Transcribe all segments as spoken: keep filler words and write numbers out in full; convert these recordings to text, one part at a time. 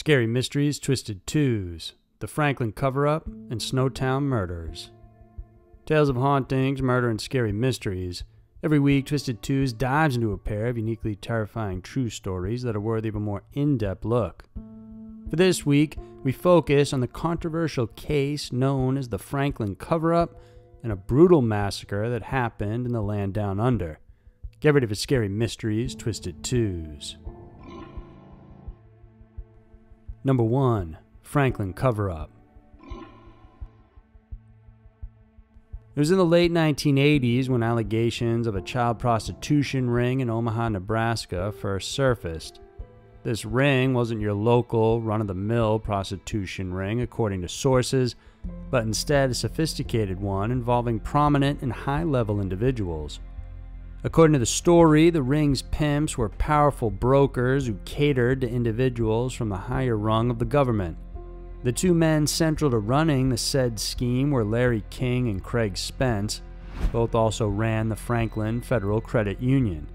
Scary Mysteries, Twisted Two's, The Franklin Cover-Up, and Snowtown Murders. Tales of hauntings, murder, and scary mysteries. Every week, Twisted Two's dives into a pair of uniquely terrifying true stories that are worthy of a more in-depth look. For this week, we focus on the controversial case known as the Franklin Cover-Up and a brutal massacre that happened in the land down under. Get rid of his Scary Mysteries, Twisted Two's. Number one, Franklin Cover-Up. It was in the late nineteen eighties when allegations of a child prostitution ring in Omaha, Nebraska first surfaced. This ring wasn't your local, run-of-the-mill prostitution ring, according to sources, but instead a sophisticated one involving prominent and high-level individuals. According to the story, the ring's pimps were powerful brokers who catered to individuals from the higher rung of the government. The two men central to running the said scheme were Larry King and Craig Spence. Both also ran the Franklin Federal Credit Union.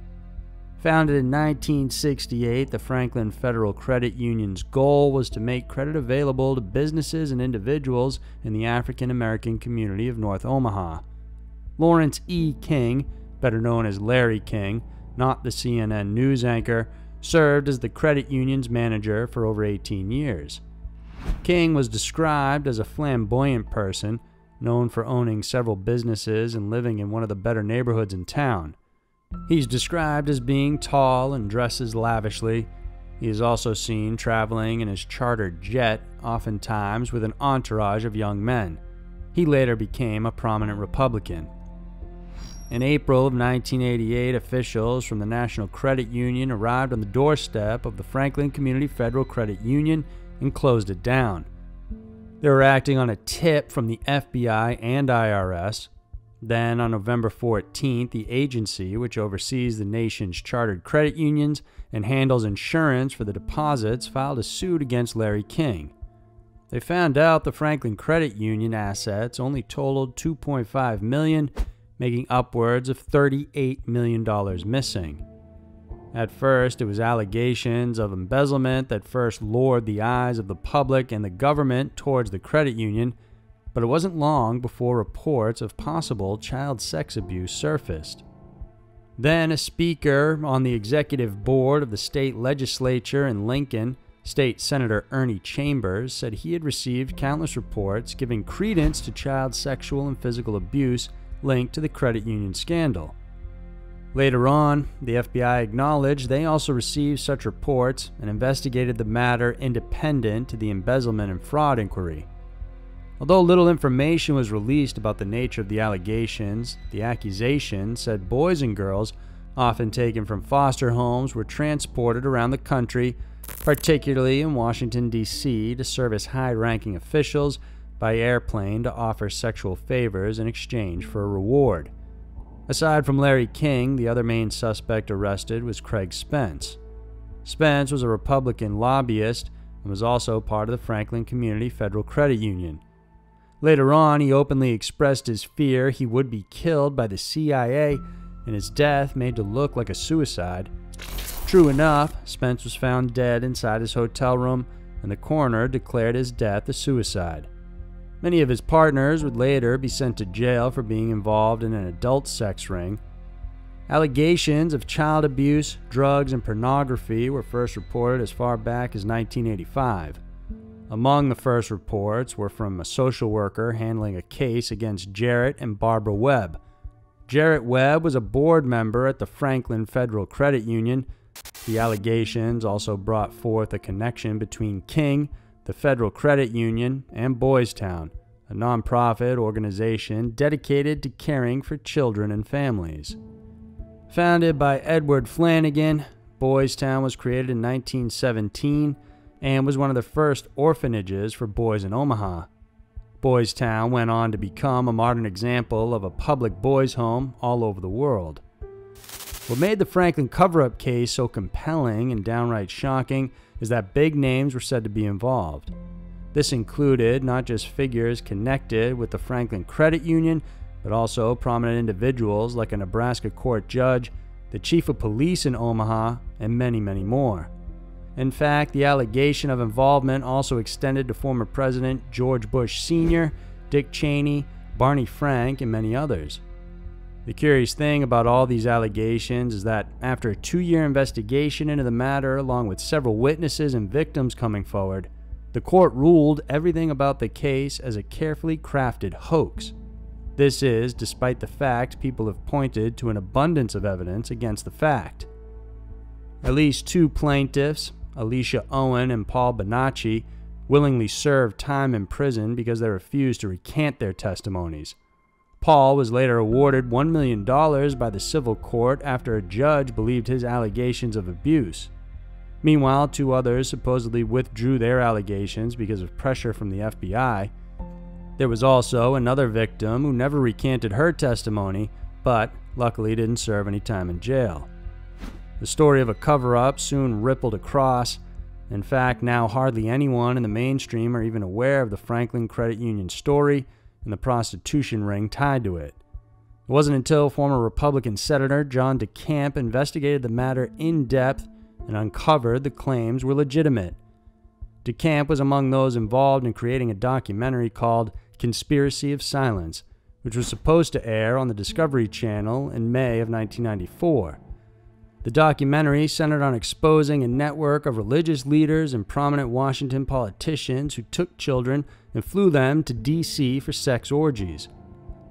Founded in nineteen sixty-eight, the Franklin Federal Credit Union's goal was to make credit available to businesses and individuals in the African American community of North Omaha. Lawrence E. King, better known as Larry King, not the C N N news anchor, served as the credit union's manager for over eighteen years. King was described as a flamboyant person, known for owning several businesses and living in one of the better neighborhoods in town. He's described as being tall and dresses lavishly. He is also seen traveling in his chartered jet, oftentimes with an entourage of young men. He later became a prominent Republican. In April of nineteen eighty-eight, officials from the National Credit Union arrived on the doorstep of the Franklin Community Federal Credit Union and closed it down. They were acting on a tip from the F B I and I R S. Then, on November fourteenth, the agency, which oversees the nation's chartered credit unions and handles insurance for the deposits, filed a suit against Larry King. They found out the Franklin Credit Union assets only totaled two point five million dollars, making upwards of thirty-eight million dollars missing. At first, it was allegations of embezzlement that first lured the eyes of the public and the government towards the credit union, but it wasn't long before reports of possible child sex abuse surfaced. Then, a speaker on the executive board of the state legislature in Lincoln, State Senator Ernie Chambers, said he had received countless reports giving credence to child sexual and physical abuse linked to the credit union scandal. Later on, the F B I acknowledged they also received such reports and investigated the matter independent to the embezzlement and fraud inquiry. Although little information was released about the nature of the allegations, the accusation said boys and girls, often taken from foster homes, were transported around the country, particularly in Washington, D C, to serve as high-ranking officials by airplane to offer sexual favors in exchange for a reward. Aside from Larry King, the other main suspect arrested was Craig Spence. Spence was a Republican lobbyist and was also part of the Franklin Community Federal Credit Union. Later on, he openly expressed his fear he would be killed by the C I A and his death made to look like a suicide. True enough, Spence was found dead inside his hotel room and the coroner declared his death a suicide. Many of his partners would later be sent to jail for being involved in an adult sex ring. Allegations of child abuse, drugs, and pornography were first reported as far back as nineteen eighty-five. Among the first reports were from a social worker handling a case against Jarrett and Barbara Webb. Jarrett Webb was a board member at the Franklin Federal Credit Union. The allegations also brought forth a connection between King, the Federal Credit Union, and Boys Town, a nonprofit organization dedicated to caring for children and families. Founded by Edward Flanagan, Boys Town was created in nineteen seventeen and was one of the first orphanages for boys in Omaha. Boys Town went on to become a modern example of a public boys' home all over the world. What made the Franklin cover-up case so compelling and downright shocking is that big names were said to be involved. This included not just figures connected with the Franklin Credit Union, but also prominent individuals like a Nebraska court judge, the chief of police in Omaha, and many, many more. In fact, the allegation of involvement also extended to former President George Bush Senior, Dick Cheney, Barney Frank, and many others. The curious thing about all these allegations is that after a two-year investigation into the matter, along with several witnesses and victims coming forward, the court ruled everything about the case as a carefully crafted hoax. This is despite the fact people have pointed to an abundance of evidence against the fact. At least two plaintiffs, Alicia Owen and Paul Bonacci, willingly served time in prison because they refused to recant their testimonies. Paul was later awarded one million dollars by the civil court after a judge believed his allegations of abuse. Meanwhile, two others supposedly withdrew their allegations because of pressure from the F B I. There was also another victim who never recanted her testimony, but luckily didn't serve any time in jail. The story of a cover-up soon rippled across. In fact, now hardly anyone in the mainstream are even aware of the Franklin Credit Union story and the prostitution ring tied to it. It wasn't until former Republican Senator John DeCamp investigated the matter in depth and uncovered the claims were legitimate. DeCamp was among those involved in creating a documentary called Conspiracy of Silence, which was supposed to air on the Discovery Channel in May of nineteen ninety-four. The documentary centered on exposing a network of religious leaders and prominent Washington politicians who took children and flew them to D C for sex orgies.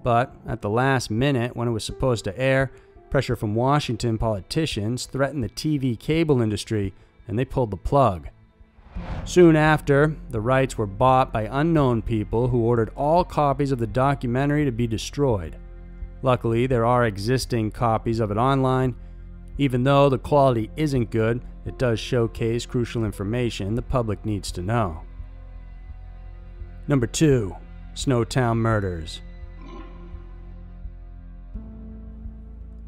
But at the last minute, when it was supposed to air, pressure from Washington politicians threatened the T V cable industry, and they pulled the plug. Soon after, the rights were bought by unknown people who ordered all copies of the documentary to be destroyed. Luckily, there are existing copies of it online. Even though the quality isn't good, it does showcase crucial information the public needs to know. Number two, Snowtown Murders.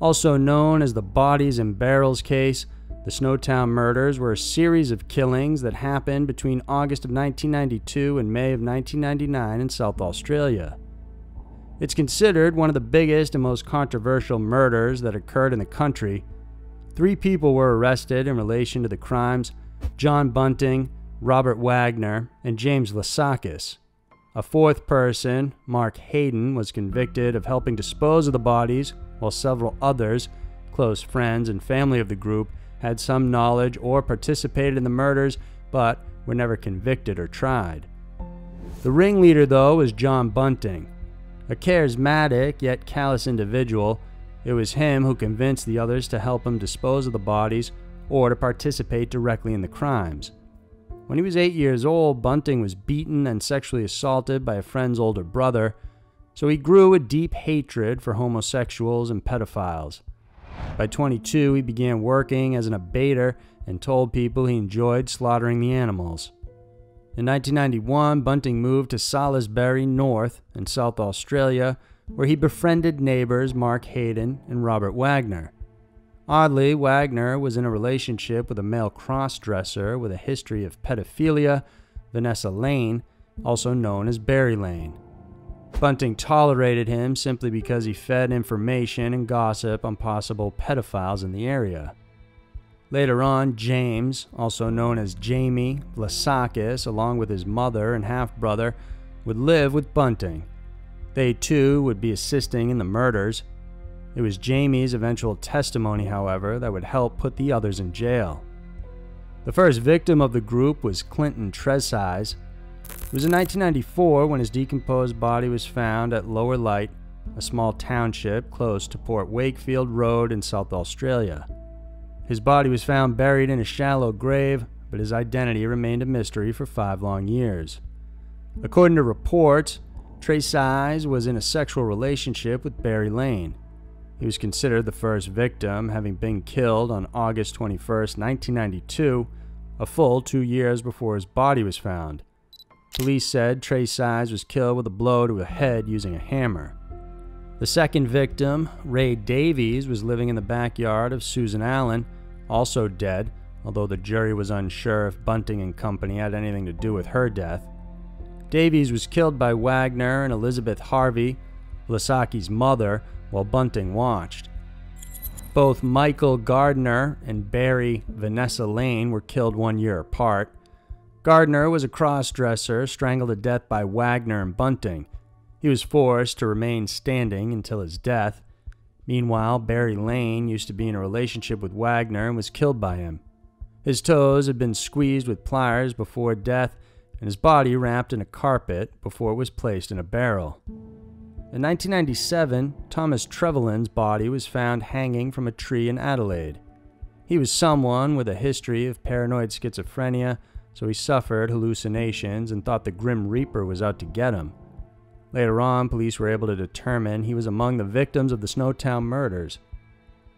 Also known as the Bodies in Barrels case, the Snowtown Murders were a series of killings that happened between August of nineteen ninety-two and May of nineteen ninety-nine in South Australia. It's considered one of the biggest and most controversial murders that occurred in the country. Three people were arrested in relation to the crimes: John Bunting, Robert Wagner, and James Vlassakis. A fourth person, Mark Haydon, was convicted of helping dispose of the bodies, while several others, close friends and family of the group, had some knowledge or participated in the murders, but were never convicted or tried. The ringleader, though, was John Bunting, a charismatic yet callous individual. It was him who convinced the others to help him dispose of the bodies or to participate directly in the crimes. When he was eight years old, Bunting was beaten and sexually assaulted by a friend's older brother, so he grew a deep hatred for homosexuals and pedophiles. By twenty-two, he began working as an abater and told people he enjoyed slaughtering the animals. In nineteen ninety-one, Bunting moved to Salisbury North in South Australia, where he befriended neighbors Mark Haydon and Robert Wagner. Oddly, Wagner was in a relationship with a male crossdresser with a history of pedophilia, Vanessa Lane, also known as Barry Lane. Bunting tolerated him simply because he fed information and gossip on possible pedophiles in the area. Later on, James, also known as Jamie Vlassakis, along with his mother and half-brother, would live with Bunting. They too would be assisting in the murders. It was Jamie's eventual testimony, however, that would help put the others in jail. The first victim of the group was Clinton Trezise. It was in nineteen ninety-four when his decomposed body was found at Lower Light, a small township close to Port Wakefield Road in South Australia. His body was found buried in a shallow grave, but his identity remained a mystery for five long years. According to reports, Trezise was in a sexual relationship with Barry Lane. He was considered the first victim, having been killed on August twenty-first, nineteen ninety-two, a full two years before his body was found. Police said Trezise was killed with a blow to the head using a hammer. The second victim, Ray Davies, was living in the backyard of Susan Allen, also dead, although the jury was unsure if Bunting and company had anything to do with her death. Davies was killed by Wagner and Elizabeth Harvey, Vlasaki's mother, while Bunting watched. Both Michael Gardner and Barry Vanessa Lane were killed one year apart. Gardner was a cross-dresser strangled to death by Wagner and Bunting. He was forced to remain standing until his death. Meanwhile, Barry Lane used to be in a relationship with Wagner and was killed by him. His toes had been squeezed with pliers before death, and his body wrapped in a carpet before it was placed in a barrel. In nineteen ninety-seven, Thomas Trevelyan's body was found hanging from a tree in Adelaide. He was someone with a history of paranoid schizophrenia, so he suffered hallucinations and thought the Grim Reaper was out to get him. Later on, police were able to determine he was among the victims of the Snowtown Murders.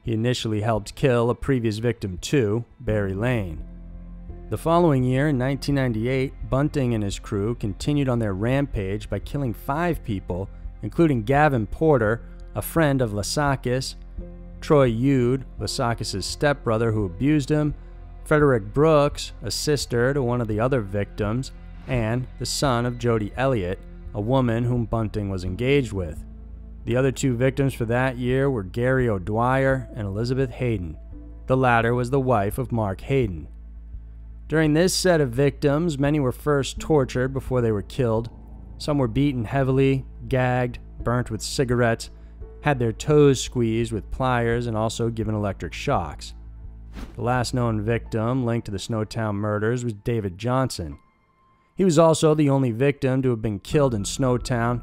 He initially helped kill a previous victim too, Barry Lane. The following year, in nineteen ninety-eight, Bunting and his crew continued on their rampage by killing five people, including Gavin Porter, a friend of Vlassakis, Troy Ude, Vlassakis' stepbrother who abused him, Frederick Brooks, a sister to one of the other victims, and the son of Jody Elliott, a woman whom Bunting was engaged with. The other two victims for that year were Gary O'Dwyer and Elizabeth Hayden. The latter was the wife of Mark Haydon. During this set of victims, many were first tortured before they were killed. Some were beaten heavily, gagged, burnt with cigarettes, had their toes squeezed with pliers, and also given electric shocks. The last known victim linked to the Snowtown murders was David Johnson. He was also the only victim to have been killed in Snowtown.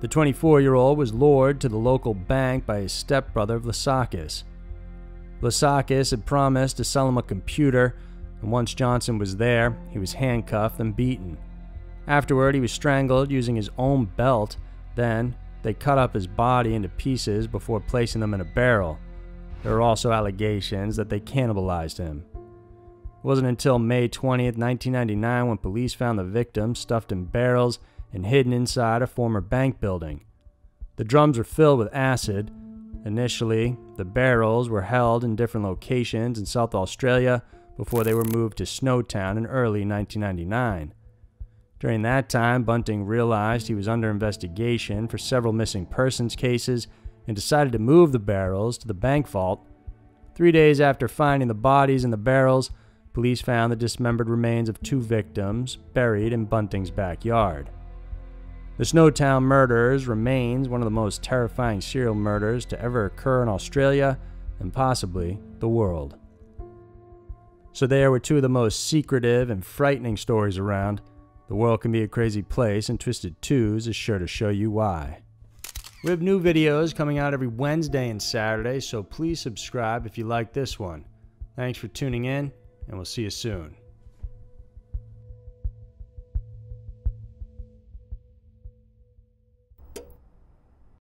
The twenty-four-year-old was lured to the local bank by his stepbrother Vlassakis. Vlassakis had promised to sell him a computer, and once Johnson was there, he was handcuffed and beaten. Afterward, he was strangled using his own belt. Then, they cut up his body into pieces before placing them in a barrel. There were also allegations that they cannibalized him. It wasn't until May twentieth, nineteen ninety-nine when police found the victim stuffed in barrels and hidden inside a former bank building. The drums were filled with acid. Initially, the barrels were held in different locations in South Australia before they were moved to Snowtown in early nineteen ninety-nine. During that time, Bunting realized he was under investigation for several missing persons cases and decided to move the barrels to the bank vault. Three days after finding the bodies in the barrels, police found the dismembered remains of two victims buried in Bunting's backyard. The Snowtown Murders remains one of the most terrifying serial murders to ever occur in Australia and possibly the world. So there were two of the most secretive and frightening stories around. The world can be a crazy place, and Twisted Two's is sure to show you why. We have new videos coming out every Wednesday and Saturday, so please subscribe if you like this one. Thanks for tuning in, and we'll see you soon.